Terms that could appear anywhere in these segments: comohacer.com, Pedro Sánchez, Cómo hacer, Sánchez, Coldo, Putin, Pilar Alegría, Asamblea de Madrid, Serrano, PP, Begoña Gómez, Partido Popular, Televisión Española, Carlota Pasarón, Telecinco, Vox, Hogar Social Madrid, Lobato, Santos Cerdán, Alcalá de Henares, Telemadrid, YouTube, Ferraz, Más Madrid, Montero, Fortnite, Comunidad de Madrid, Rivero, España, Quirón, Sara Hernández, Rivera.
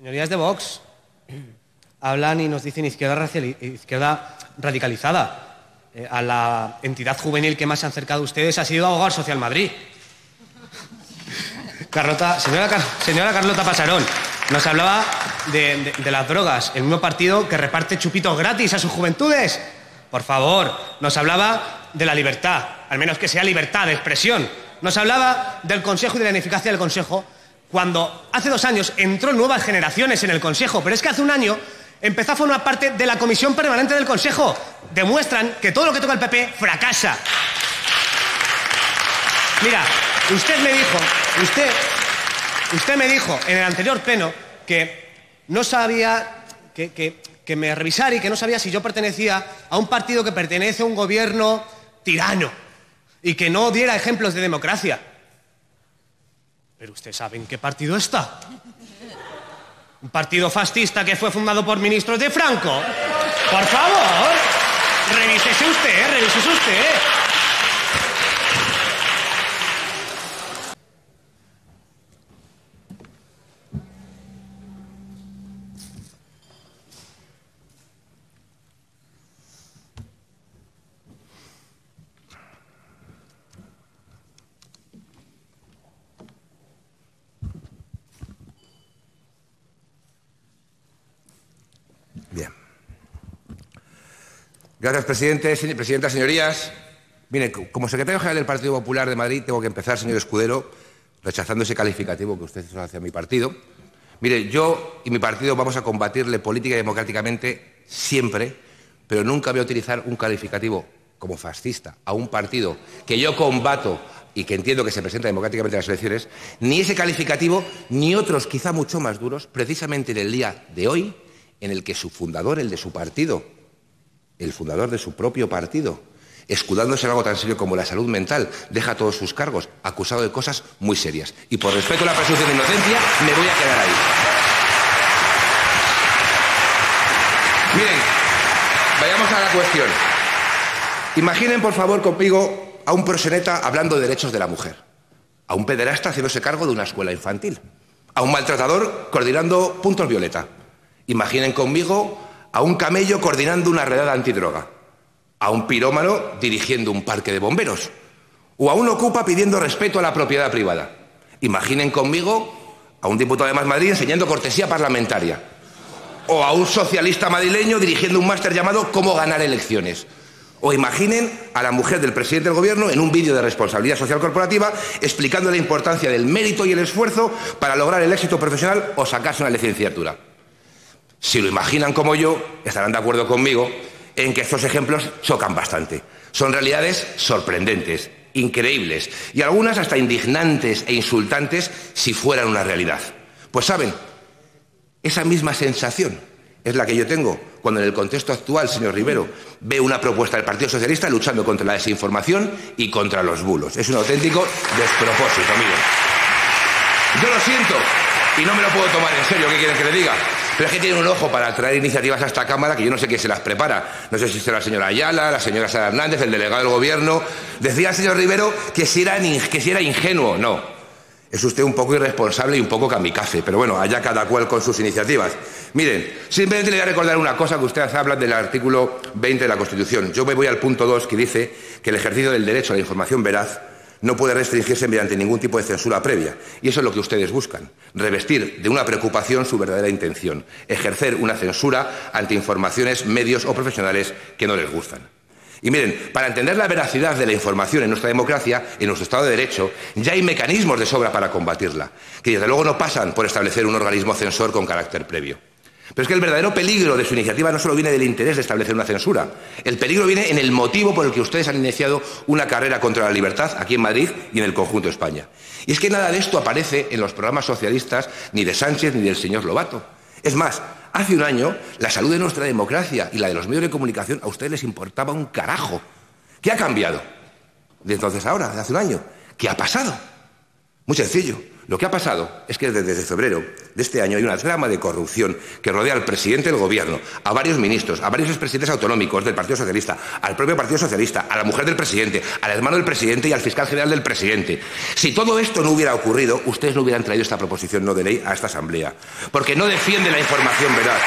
Señorías de Vox, hablan y nos dicen izquierda radicalizada. A la entidad juvenil que más se han acercado ustedes ha sido a Hogar Social Madrid. Señora Carlota Pasarón nos hablaba de las drogas, el mismo partido que reparte chupitos gratis a sus juventudes. Por favor, nos hablaba de la libertad, al menos que sea libertad de expresión. Nos hablaba del Consejo y de la ineficacia del Consejo cuando hace 2 años entró Nuevas Generaciones en el Consejo, pero es que hace 1 año empezó a formar parte de la Comisión Permanente del Consejo. Demuestran que todo lo que toca el PP fracasa. Mira, usted me dijo en el anterior pleno que no sabía que me revisara y que no sabía si yo pertenecía a un partido que pertenece a un gobierno tirano y que no diera ejemplos de democracia. Pero usted sabe en qué partido está. Un partido fascista que fue fundado por ministros de Franco. Por favor, revísese usted. Gracias, presidente. Presidenta, señorías. Mire, como secretario general del Partido Popular de Madrid tengo que empezar, señor Escudero, rechazando ese calificativo que usted hizo hacia mi partido. Mire, yo y mi partido vamos a combatirle política y democráticamente siempre, pero nunca voy a utilizar un calificativo como fascista a un partido que yo combato y que entiendo que se presenta democráticamente en las elecciones, ni ese calificativo ni otros quizá mucho más duros, precisamente en el día de hoy, en el que su fundador, el de su partido, el fundador de su propio partido, escudándose en algo tan serio como la salud mental, deja todos sus cargos, acusado de cosas muy serias. Y por respeto a la presunción de inocencia, me voy a quedar ahí. Miren, vayamos a la cuestión. Imaginen, por favor, conmigo a un proseneta hablando de derechos de la mujer, a un pederasta haciéndose cargo de una escuela infantil, a un maltratador coordinando puntos violeta. Imaginen conmigo a un camello coordinando una redada antidroga, a un pirómano dirigiendo un parque de bomberos o a un ocupa pidiendo respeto a la propiedad privada. Imaginen conmigo a un diputado de Más Madrid enseñando cortesía parlamentaria o a un socialista madrileño dirigiendo un máster llamado Cómo ganar elecciones. O imaginen a la mujer del presidente del gobierno en un vídeo de responsabilidad social corporativa explicando la importancia del mérito y el esfuerzo para lograr el éxito profesional o sacarse una licenciatura. Si lo imaginan como yo, estarán de acuerdo conmigo en que estos ejemplos chocan bastante. Son realidades sorprendentes, increíbles y algunas hasta indignantes e insultantes si fueran una realidad. Pues saben, esa misma sensación es la que yo tengo cuando en el contexto actual, señor Rivero, veo una propuesta del Partido Socialista luchando contra la desinformación y contra los bulos. Es un auténtico despropósito, miren. Yo lo siento y no me lo puedo tomar en serio, ¿qué quieren que le diga? Pero es que tienen un ojo para traer iniciativas a esta Cámara que yo no sé quién se las prepara. No sé si será la señora Ayala, la señora Sara Hernández, el delegado del Gobierno. Decía el señor Rivero que si era ingenuo. No. Es usted un poco irresponsable y un poco kamikaze. Pero bueno, allá cada cual con sus iniciativas. Miren, simplemente le voy a recordar una cosa que ustedes hablan del artículo 20 de la Constitución. Yo me voy al punto 2 que dice que el ejercicio del derecho a la información veraz no puede restringirse mediante ningún tipo de censura previa. Y eso es lo que ustedes buscan, revestir de una preocupación su verdadera intención, ejercer una censura ante informaciones, medios o profesionales que no les gustan. Y miren, para entender la veracidad de la información en nuestra democracia, en nuestro Estado de Derecho, ya hay mecanismos de sobra para combatirla, que desde luego no pasan por establecer un organismo censor con carácter previo. Pero es que el verdadero peligro de su iniciativa no solo viene del interés de establecer una censura. El peligro viene en el motivo por el que ustedes han iniciado una carrera contra la libertad aquí en Madrid y en el conjunto de España. Y es que nada de esto aparece en los programas socialistas ni de Sánchez ni del señor Lobato. Es más, hace 1 año la salud de nuestra democracia y la de los medios de comunicación a ustedes les importaba un carajo. ¿Qué ha cambiado de entonces ahora, de hace 1 año? ¿Qué ha pasado? Muy sencillo. Lo que ha pasado es que desde febrero de este año hay una trama de corrupción que rodea al presidente del Gobierno, a varios ministros, a varios expresidentes autonómicos del Partido Socialista, al propio Partido Socialista, a la mujer del presidente, al hermano del presidente y al fiscal general del presidente. Si todo esto no hubiera ocurrido, ustedes no hubieran traído esta proposición no de ley a esta Asamblea, porque no defiende la información veraz.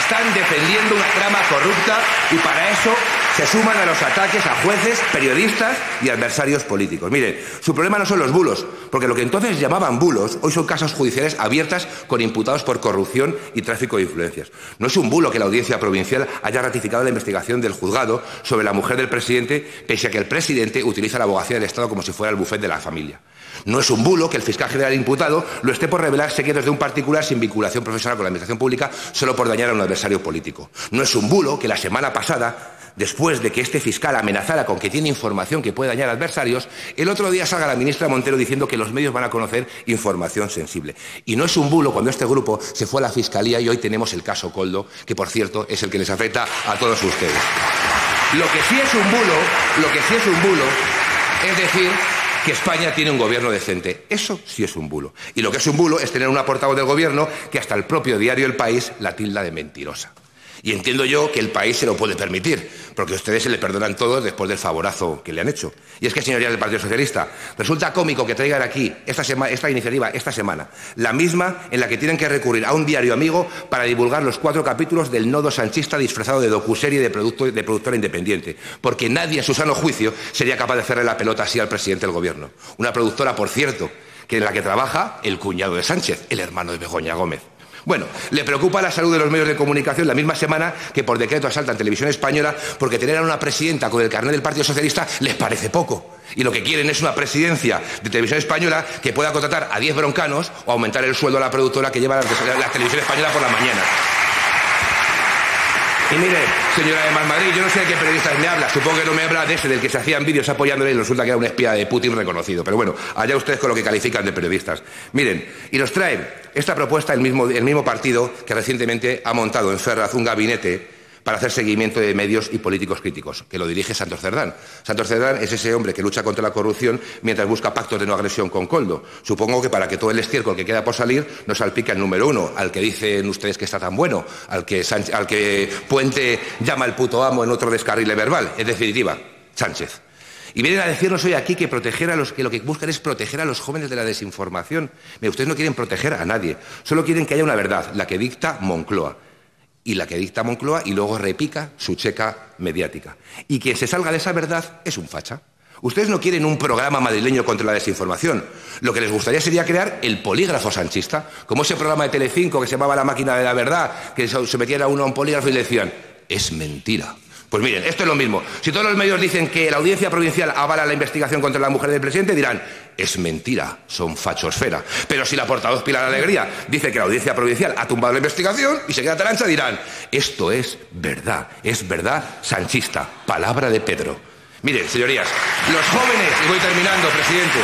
Están defendiendo una trama corrupta y para eso se suman a los ataques a jueces, periodistas y adversarios políticos. Miren, su problema no son los bulos, porque lo que entonces llamaban bulos hoy son casas judiciales abiertas con imputados por corrupción y tráfico de influencias. No es un bulo que la Audiencia Provincial haya ratificado la investigación del juzgado sobre la mujer del presidente, pese a que el presidente utiliza la abogacía del Estado como si fuera el bufete de la familia. No es un bulo que el fiscal general imputado lo esté por revelar secretos de un particular sin vinculación profesional con la administración pública solo por dañar a un adversario político. No es un bulo que la semana pasada, después de que este fiscal amenazara con que tiene información que puede dañar adversarios, el otro día salga la ministra Montero diciendo que los medios van a conocer información sensible. Y no es un bulo cuando este grupo se fue a la Fiscalía y hoy tenemos el caso Coldo, que por cierto es el que les afecta a todos ustedes. Lo que sí es un bulo, es decir, que España tiene un gobierno decente. Eso sí es un bulo. Y lo que es un bulo es tener una portavoz del gobierno que hasta el propio diario El País la tilda de mentirosa. Y entiendo yo que el país se lo puede permitir, porque a ustedes se le perdonan todos después del favorazo que le han hecho. Y es que, señorías del Partido Socialista, resulta cómico que traigan aquí esta iniciativa esta semana, la misma en la que tienen que recurrir a un diario amigo para divulgar los 4 capítulos del nodo sanchista disfrazado de docuserie de productora independiente, porque nadie en su sano juicio sería capaz de hacerle la pelota así al presidente del Gobierno. Una productora, por cierto, que en la que trabaja el cuñado de Sánchez, el hermano de Begoña Gómez. Bueno, le preocupa la salud de los medios de comunicación la misma semana que por decreto asaltan Televisión Española porque tener a una presidenta con el carnet del Partido Socialista les parece poco. Y lo que quieren es una presidencia de Televisión Española que pueda contratar a 10 broncanos o aumentar el sueldo a la productora que lleva la Televisión Española por la mañana. Y mire, señora de Madrid, yo no sé de qué periodistas me habla, supongo que no me habla de ese del que se hacían vídeos apoyándole y resulta que era un espía de Putin reconocido. Pero bueno, allá ustedes con lo que califican de periodistas. Miren, y nos traen esta propuesta el mismo partido que recientemente ha montado en Ferraz un gabinete para hacer seguimiento de medios y políticos críticos, que lo dirige Santos Cerdán. Santos Cerdán es ese hombre que lucha contra la corrupción mientras busca pactos de no agresión con Coldo. Supongo que para que todo el estiércol que queda por salir no salpique al número 1, al que dicen ustedes que está tan bueno, al que Puente llama el puto amo en otro descarrile verbal. En definitiva, Sánchez. Y vienen a decirnos hoy aquí que lo que buscan es proteger a los jóvenes de la desinformación. Mira, ustedes no quieren proteger a nadie, solo quieren que haya una verdad, la que dicta Moncloa. Y la que dicta Moncloa y luego repica su checa mediática. Y quien se salga de esa verdad es un facha. Ustedes no quieren un programa madrileño contra la desinformación. Lo que les gustaría sería crear el polígrafo sanchista, como ese programa de Telecinco que se llamaba La Máquina de la Verdad, que se metían a uno a un polígrafo y le decían, es mentira. Pues miren, esto es lo mismo. Si todos los medios dicen que la Audiencia Provincial avala la investigación contra la mujer del presidente, dirán, es mentira, son fachosfera. Pero si la portavoz Pilar Alegría dice que la Audiencia Provincial ha tumbado la investigación y se queda tan ancha, dirán, esto es verdad sanchista, palabra de Pedro. Miren, señorías, los jóvenes, y voy terminando, presidente,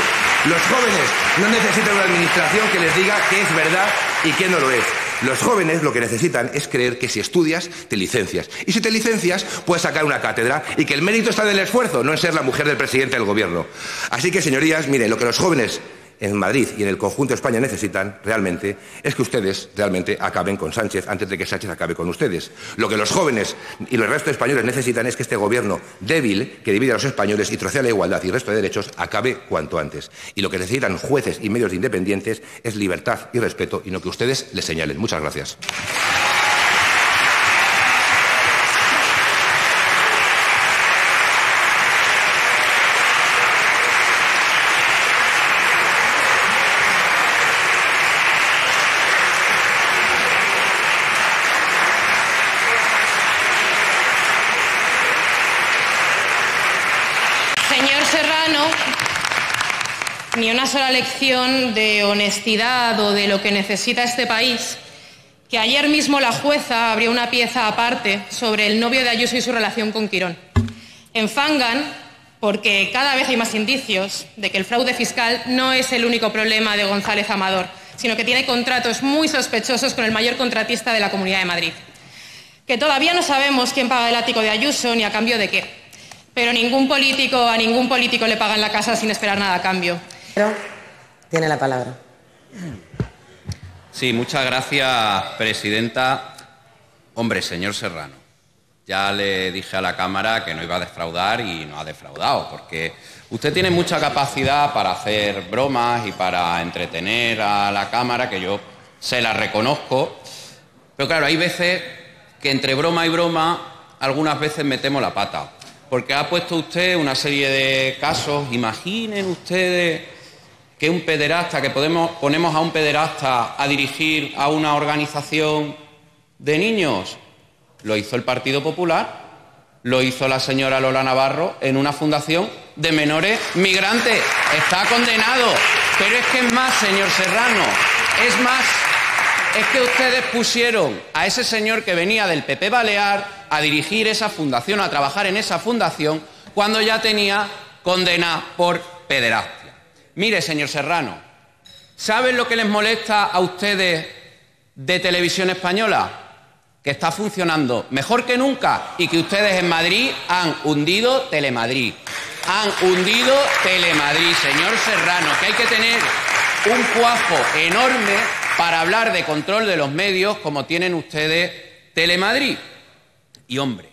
los jóvenes no necesitan una administración que les diga qué es verdad y qué no lo es. Los jóvenes lo que necesitan es creer que si estudias, te licencias. Y si te licencias, puedes sacar una cátedra y que el mérito está en el esfuerzo, no en ser la mujer del presidente del Gobierno. Así que, señorías, miren, lo que los jóvenes en Madrid y en el conjunto de España necesitan realmente es que ustedes realmente acaben con Sánchez antes de que Sánchez acabe con ustedes. Lo que los jóvenes y el resto de españoles necesitan es que este gobierno débil que divide a los españoles y trocea la igualdad y el resto de derechos acabe cuanto antes. Y lo que necesitan jueces y medios independientes es libertad y respeto y no que ustedes les señalen. Muchas gracias. Ni una sola lección de honestidad o de lo que necesita este país, que ayer mismo la jueza abrió una pieza aparte sobre el novio de Ayuso y su relación con Quirón. Enfangan porque cada vez hay más indicios de que el fraude fiscal no es el único problema de González Amador, sino que tiene contratos muy sospechosos con el mayor contratista de la Comunidad de Madrid. Que todavía no sabemos quién paga el ático de Ayuso ni a cambio de qué, pero a ningún político le pagan la casa sin esperar nada a cambio. Tiene la palabra. Sí, muchas gracias, presidenta. Hombre, señor Serrano, ya le dije a la Cámara que no iba a defraudar y no ha defraudado, porque usted tiene mucha capacidad para hacer bromas y para entretener a la Cámara, que yo se la reconozco. Pero claro, hay veces que entre broma y broma, algunas veces metemos la pata, porque ha puesto usted una serie de casos. Imaginen ustedes que un pederasta, que ponemos a un pederasta a dirigir a una organización de niños. Lo hizo el Partido Popular, lo hizo la señora Lola Navarro en una fundación de menores migrantes. Está condenado. Pero es que es más, señor Serrano, es más, es que ustedes pusieron a ese señor que venía del PP Balear a dirigir esa fundación, a trabajar en esa fundación, cuando ya tenía condena por pederastia. Mire, señor Serrano, ¿saben lo que les molesta a ustedes de Televisión Española? Que está funcionando mejor que nunca y que ustedes en Madrid han hundido Telemadrid. Han hundido Telemadrid, señor Serrano, que hay que tener un cuajo enorme para hablar de control de los medios como tienen ustedes Telemadrid. Y hombre,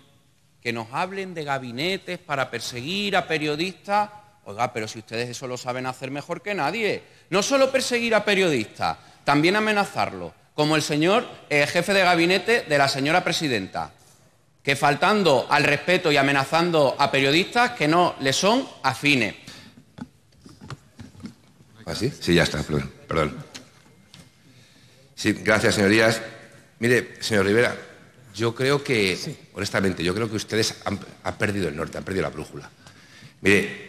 que nos hablen de gabinetes para perseguir a periodistas. Oiga, pero si ustedes eso lo saben hacer mejor que nadie. No solo perseguir a periodistas, también amenazarlos, como el señor jefe de gabinete de la señora presidenta, que faltando al respeto y amenazando a periodistas que no le son afines. ¿Así? Sí, ya está, perdón. Sí, gracias, señorías. Mire, señor Rivera, yo creo que, sí, honestamente, yo creo que ustedes han perdido el norte, han perdido la brújula. Mire,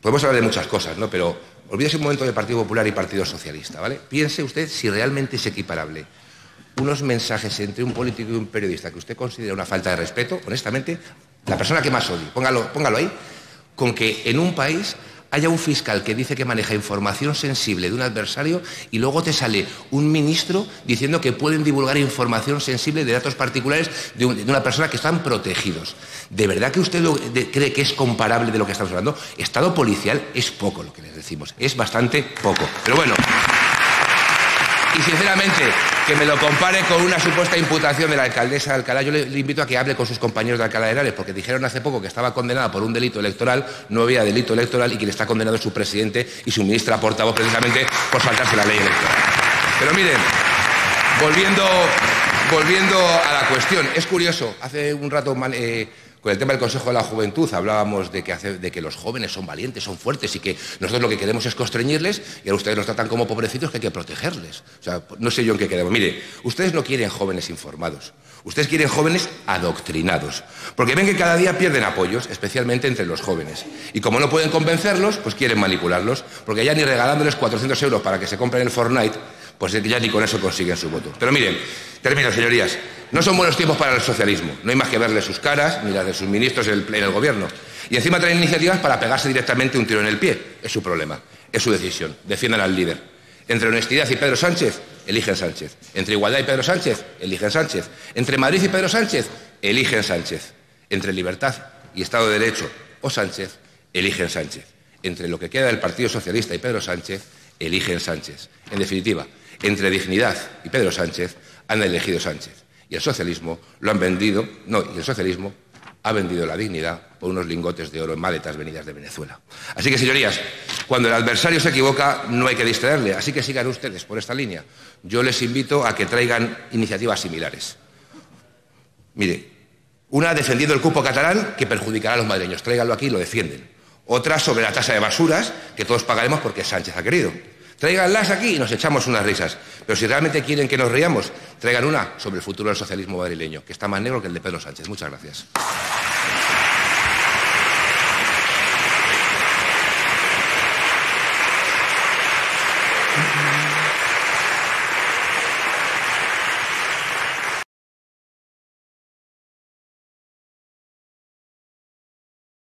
podemos hablar de muchas cosas, ¿no? Pero olvídese un momento de Partido Popular y Partido Socialista, ¿vale? Piense usted si realmente es equiparable unos mensajes entre un político y un periodista que usted considera una falta de respeto, honestamente, la persona que más odio, póngalo ahí, con que en un país haya un fiscal que dice que maneja información sensible de un adversario y luego te sale un ministro diciendo que pueden divulgar información sensible de datos particulares de una persona que están protegidos. ¿De verdad que usted cree que es comparable de lo que estamos hablando? Estado policial es poco lo que les decimos, es bastante poco. Pero bueno, y sinceramente, que me lo compare con una supuesta imputación de la alcaldesa de Alcalá. Yo le invito a que hable con sus compañeros de Alcalá de Henares, porque dijeron hace poco que estaba condenada por un delito electoral. No había delito electoral y quien está condenado es su presidente y su ministra portavoz, precisamente por saltarse la ley electoral. Pero miren, volviendo a la cuestión, es curioso, hace un rato con el tema del Consejo de la Juventud hablábamos de que los jóvenes son valientes, son fuertes y que nosotros lo que queremos es constreñirles y ahora ustedes nos tratan como pobrecitos que hay que protegerles. O sea, no sé yo en qué quedamos. Mire, ustedes no quieren jóvenes informados, ustedes quieren jóvenes adoctrinados, porque ven que cada día pierden apoyos, especialmente entre los jóvenes. Y como no pueden convencerlos, pues quieren manipularlos, porque ya ni regalándoles 400 euros para que se compren el Fortnite, pues ya ni con eso consiguen su voto. Pero miren, termino, señorías. No son buenos tiempos para el socialismo. No hay más que verle sus caras ni las de sus ministros en el gobierno. Y encima traen iniciativas para pegarse directamente un tiro en el pie. Es su problema, es su decisión. Defiendan al líder. Entre honestidad y Pedro Sánchez, eligen Sánchez. Entre igualdad y Pedro Sánchez, eligen Sánchez. Entre Madrid y Pedro Sánchez, eligen Sánchez. Entre libertad y Estado de Derecho o Sánchez, eligen Sánchez. Entre lo que queda del Partido Socialista y Pedro Sánchez, eligen Sánchez. En definitiva, entre dignidad y Pedro Sánchez han elegido Sánchez. Y el socialismo lo han vendido, y el socialismo ha vendido la dignidad por unos lingotes de oro en maletas venidas de Venezuela. Así que, señorías, cuando el adversario se equivoca no hay que distraerle, así que sigan ustedes por esta línea. Yo les invito a que traigan iniciativas similares. Mire, una defendiendo el cupo catalán que perjudicará a los madrileños, tráiganlo aquí y lo defienden. Otra sobre la tasa de basuras que todos pagaremos porque Sánchez ha querido. Tráiganlas aquí y nos echamos unas risas. Pero si realmente quieren que nos riamos, traigan una sobre el futuro del socialismo madrileño, que está más negro que el de Pedro Sánchez. Muchas gracias.